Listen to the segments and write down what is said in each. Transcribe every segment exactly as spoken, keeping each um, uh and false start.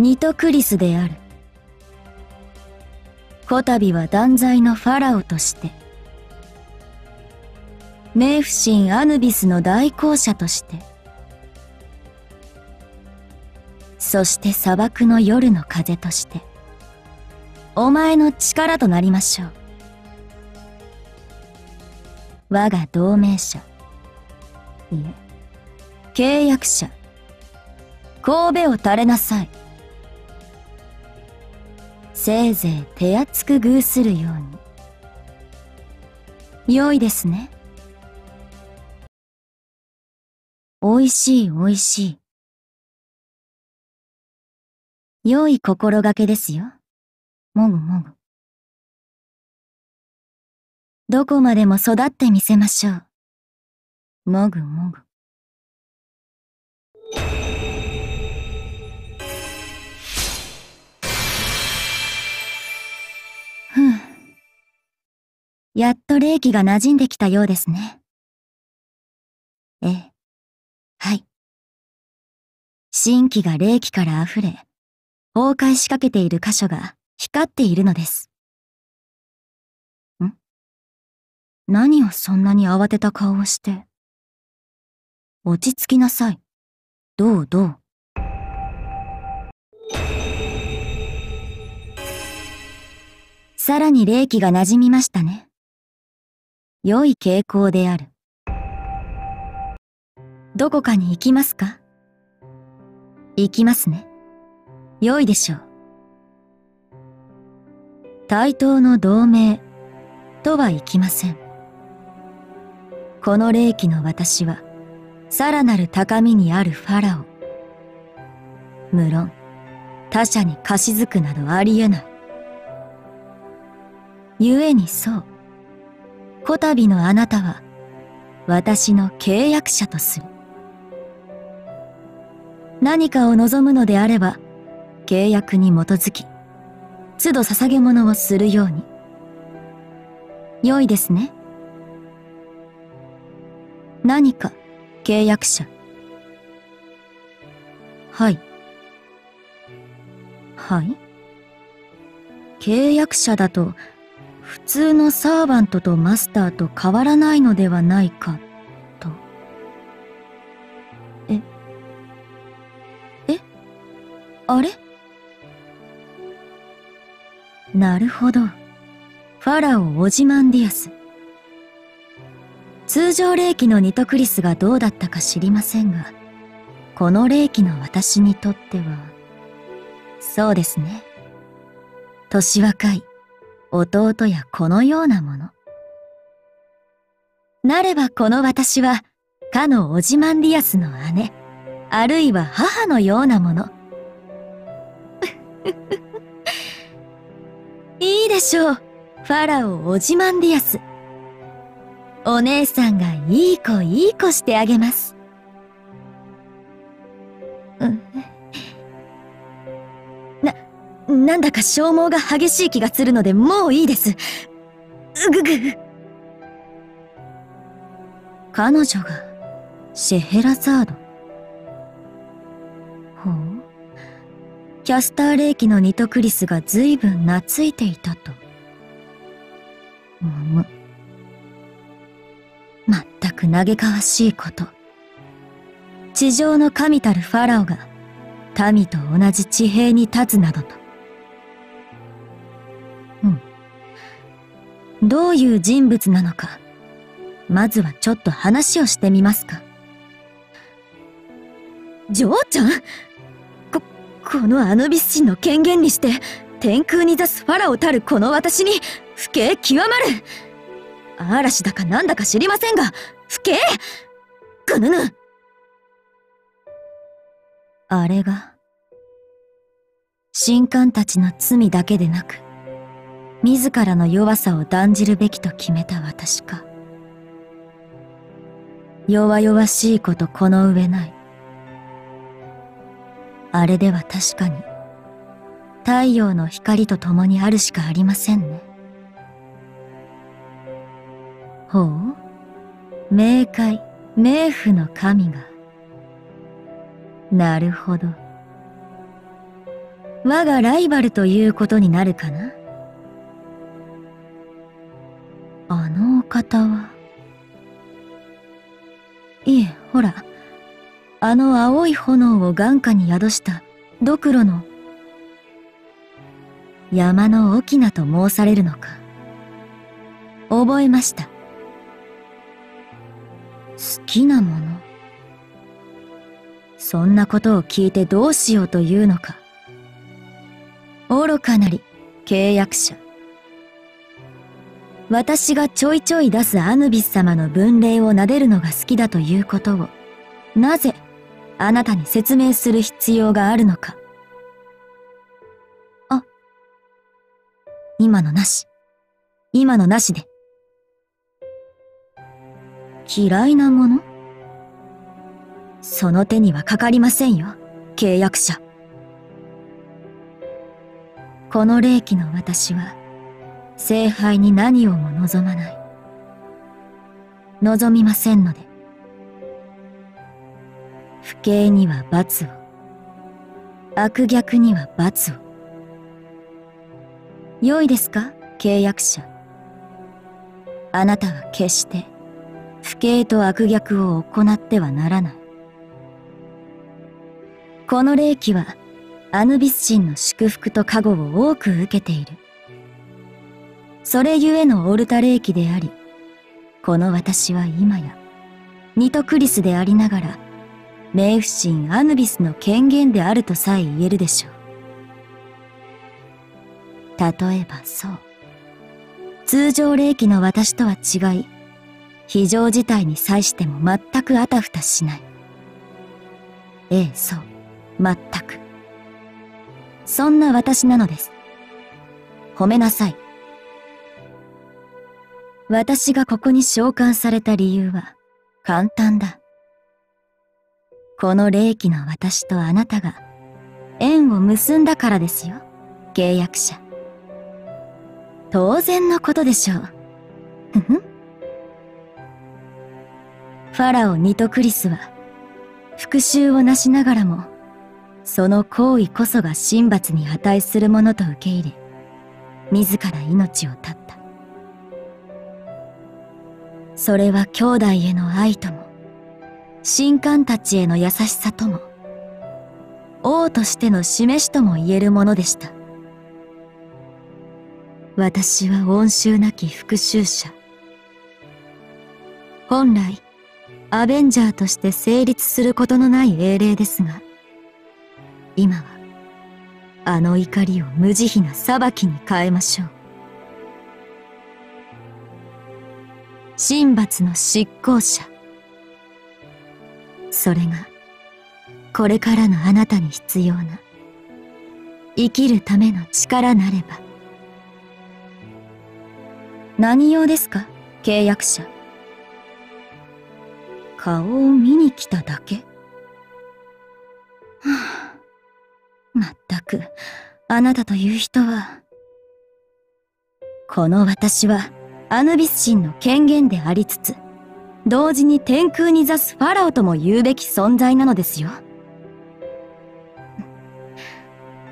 ニトクリスである。こたびは断罪のファラオとして、冥府神アヌビスの代行者として、そして砂漠の夜の風として、お前の力となりましょう。我が同盟者、いえ、契約者、神戸を垂れなさい。せいぜい手厚く偶するように。良いですね。おいしいおいしい。良い心がけですよ。もぐもぐ。どこまでも育ってみせましょう。もぐもぐ。ふぅ。やっと霊気が馴染んできたようですね。ええ。はい。神気が霊気から溢れ、崩壊しかけている箇所が光っているのです。ん？何をそんなに慌てた顔をして。落ち着きなさい。どうどう。さらに霊気が馴染みましたね。良い傾向である。どこかに行きますか？行きますね。良いでしょう。対等の同盟とはいきません。この霊気の私は、さらなる高みにあるファラオ。無論、他者に貸し付くなどありえない。故にそう、こたびのあなたは、私の契約者とする。何かを望むのであれば、契約に基づき、都度捧げ物をするように。良いですね。何か。契約者。はい。はい？契約者だと、普通のサーバントとマスターと変わらないのではないか、と。え？え？あれ？なるほど。ファラオ・オジマンディアス。通常霊気のニトクリスがどうだったか知りませんが、この霊気の私にとっては、そうですね。年若い、弟やこのようなもの。なればこの私は、かのオジマンディアスの姉、あるいは母のようなもの。いいでしょう、ファラオ・オジマンディアス。お姉さんがいい子いい子してあげます。うん、な、なんだか消耗が激しい気がするのでもういいです。うぐぐ。彼女がシェヘラザード。ほう。キャスター霊気のニトクリスが随分懐いていたと。むむ。全く嘆かわしいこと。地上の神たるファラオが、民と同じ地平に立つなどと。うん。どういう人物なのか、まずはちょっと話をしてみますか。嬢ちゃん？こ、このアヌビス神の権限にして、天空に座すファラオたるこの私に、不敬極まる！嵐だかなんだか知りませんが、不敬！ぐぬぬ！あれが、神官たちの罪だけでなく、自らの弱さを断じるべきと決めた私か。弱々しいことこの上ない。あれでは確かに、太陽の光と共にあるしかありませんね。ほう、冥界、冥府の神が。なるほど。我がライバルということになるかな。あのお方は。いえ、ほら、あの青い炎を眼下に宿したドクロの山の翁と申されるのか。覚えました。好きなもの。そんなことを聞いてどうしようというのか。愚かなり、契約者。私がちょいちょい出すアヌビス様の文霊を撫でるのが好きだということを、なぜ、あなたに説明する必要があるのか。あ、今のなし。今のなしで。嫌いなもの？その手にはかかりませんよ、契約者。この霊気の私は、聖杯に何をも望まない。望みませんので。不敬には罰を。悪逆には罰を。良いですか、契約者。あなたは決して、不敬と悪逆を行ってはならない。この霊気は、アヌビス神の祝福と加護を多く受けている。それゆえのオルタ霊気であり、この私は今や、ニトクリスでありながら、冥府神アヌビスの権限であるとさえ言えるでしょう。例えばそう。通常霊気の私とは違い、非常事態に際しても全くあたふたしない。ええ、そう。全く。そんな私なのです。褒めなさい。私がここに召喚された理由は簡単だ。この霊気の私とあなたが縁を結んだからですよ、契約者。当然のことでしょう。ふふ。ファラオ・ニトクリスは復讐をなしながらも、その行為こそが神罰に値するものと受け入れ、自ら命を絶った。それは兄弟への愛とも、神官たちへの優しさとも、王としての示しとも言えるものでした。私は恩衆なき復讐者。本来、アベンジャーとして成立することのない英霊ですが、今は、あの怒りを無慈悲な裁きに変えましょう。神罰の執行者。それが、これからのあなたに必要な、生きるための力なれば。何用ですか、契約者。顔を見に来ただけ？はあ。まったく、あなたという人は。この私は、アヌビス神の権限でありつつ、同時に天空に座すファラオとも言うべき存在なのですよ。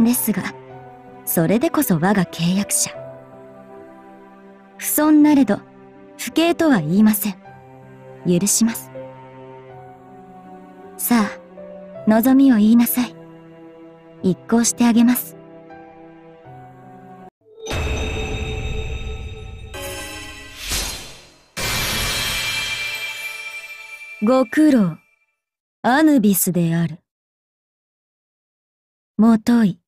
ですが、それでこそ我が契約者。不遜なれど、不敬とは言いません。許します。さあ、望みを言いなさい。一考してあげます。ご苦労、アヌビスである。もとい、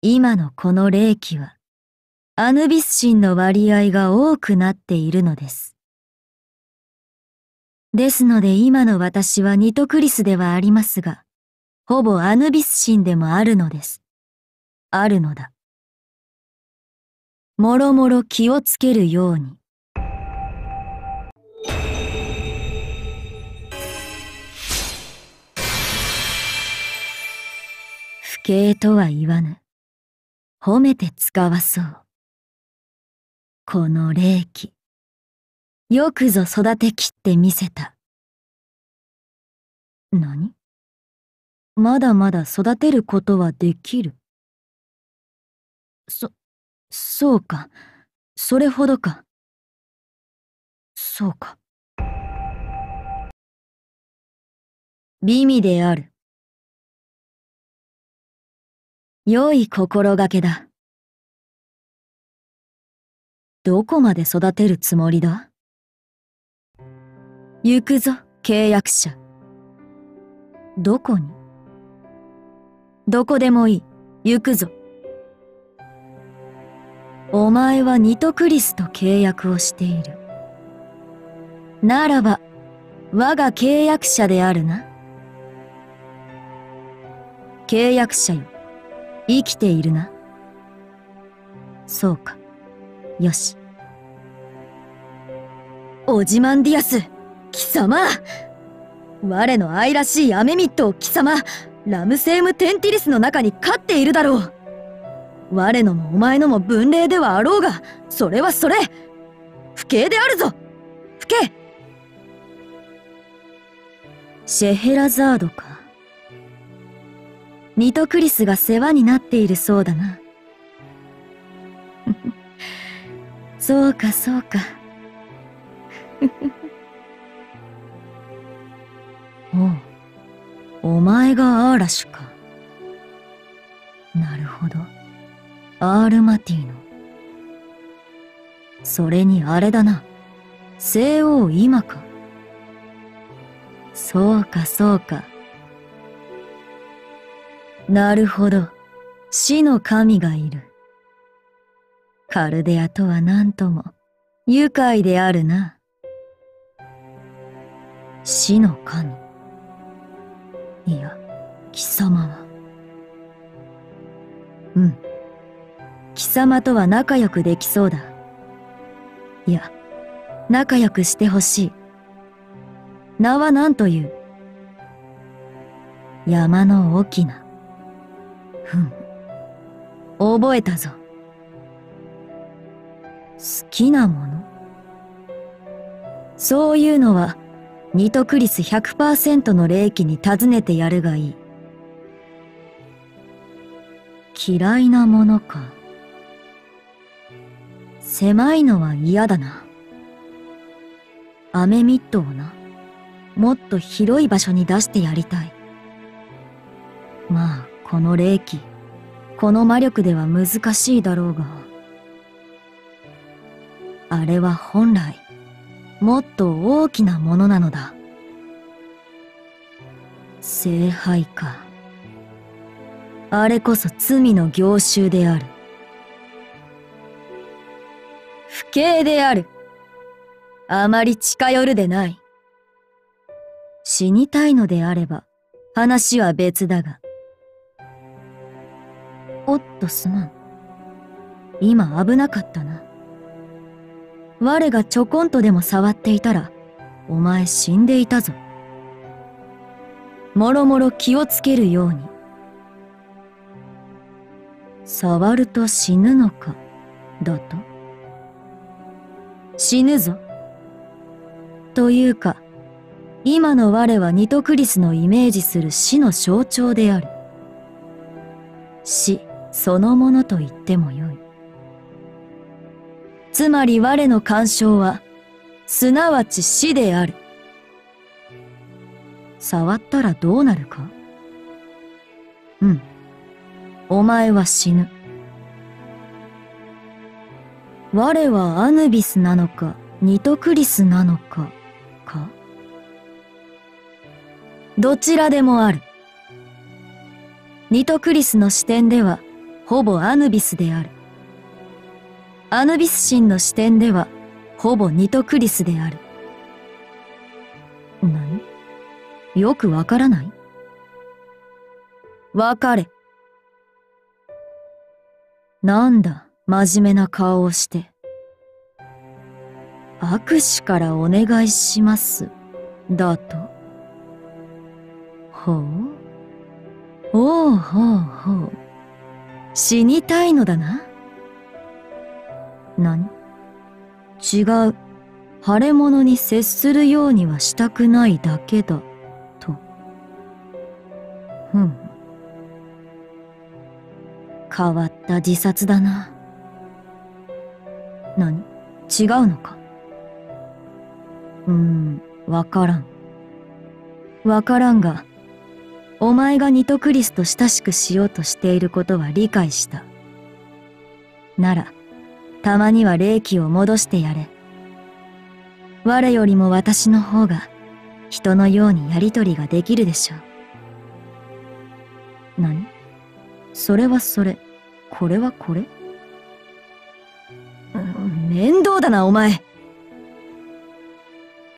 今のこの霊気は、アヌビス神の割合が多くなっているのです。ですので今の私はニトクリスではありますが、ほぼアヌビス神でもあるのです。あるのだ。もろもろ気をつけるように。不敬とは言わぬ。褒めて使わそう。この霊気。よくぞ育てきってみせた。何？まだまだ育てることはできる。そ、そうか。それほどか。そうか。美味である。良い心がけだ。どこまで育てるつもりだ？行くぞ、契約者。どこに？どこでもいい、行くぞ。お前はニトクリスと契約をしている。ならば、我が契約者であるな。契約者よ、生きているな。そうか、よし。オジマンディアス、貴様！我の愛らしいアメミットを貴様、ラムセーム・テンティリスの中に飼っているだろう。我のもお前のも分霊ではあろうが、それはそれ、不敬であるぞ。不敬。シェヘラザードか。ニトクリスが世話になっているそうだな。そうかそうか。おう、お前がアーラシュか。なるほど。アールマティの。それにあれだな。西欧今か。そうかそうか。なるほど。死の神がいる。カルデアとは何とも愉快であるな。死の神。いや、貴様は。うん。貴様とは仲良くできそうだ。いや、仲良くしてほしい。名は何という？山のオキナ。ふん。覚えたぞ。好きなもの？そういうのは、ニトクリス ひゃくパーセント の霊気に尋ねてやるがいい。嫌いなものか。狭いのは嫌だな。アメミットをな、もっと広い場所に出してやりたい。まあ、この霊気、この魔力では難しいだろうが。あれは本来、もっと大きなものなのだ。聖杯か。あれこそ罪の凝集である。不敬である。あまり近寄るでない。死にたいのであれば、話は別だが。おっとすまん。今危なかったな。我がちょこんとでも触っていたら、お前死んでいたぞ。もろもろ気をつけるように。触ると死ぬのか、だと？死ぬぞ。というか、今の我はニトクリスのイメージする死の象徴である。死そのものと言ってもよい。つまり我の干渉は、すなわち死である。触ったらどうなるか？うん。お前は死ぬ。我はアヌビスなのか、ニトクリスなのか、か？どちらでもある。ニトクリスの視点では、ほぼアヌビスである。アヌビス神の視点では、ほぼニトクリスである。何？よくわからない？わかれ。なんだ。真面目な顔をして。握手からお願いします。だと。ほう。おうほうほう。死にたいのだな。何？違う。腫れ物に接するようにはしたくないだけだ。と。ふん。変わった自殺だな。何？違うのか？うーん、わからん。わからんが、お前がニトクリスと親しくしようとしていることは理解した。なら、たまには霊気を戻してやれ。我よりも私の方が、人のようにやりとりができるでしょう。何？それはそれ、これはこれ？うん、面倒だな、お前。